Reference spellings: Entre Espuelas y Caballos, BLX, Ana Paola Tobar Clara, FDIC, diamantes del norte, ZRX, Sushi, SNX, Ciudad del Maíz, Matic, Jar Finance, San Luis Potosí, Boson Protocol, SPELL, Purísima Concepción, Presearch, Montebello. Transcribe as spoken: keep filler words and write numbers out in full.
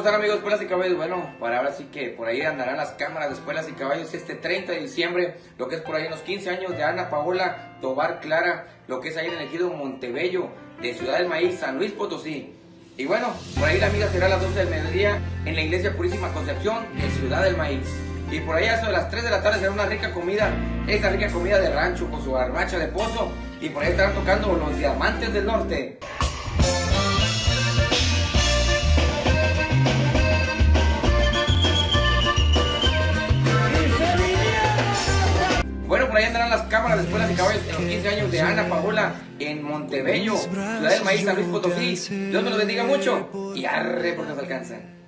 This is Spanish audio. ¿Cómo están, amigos de Espuelas y Caballos? Bueno, para ahora sí que por ahí andarán las cámaras de Espuelas y Caballos este treinta de diciembre, lo que es por ahí unos quince años de Ana Paola Tobar Clara, lo que es ahí en el ejido Montebello, de Ciudad del Maíz, San Luis Potosí. Y bueno, por ahí la amiga será a las doce del mediodía en la iglesia Purísima Concepción de Ciudad del Maíz. Y por ahí a eso de las tres de la tarde será una rica comida, esta rica comida de rancho con su garnacha de pozo, y por ahí estarán tocando los Diamantes del Norte. Bueno, por ahí andarán las cámaras de Espuelas y Caballos en los quince años de Ana Paola en Montebello, Ciudad del Maíz, San Luis Potosí. Dios me los bendiga mucho y arre porque nos alcanzan.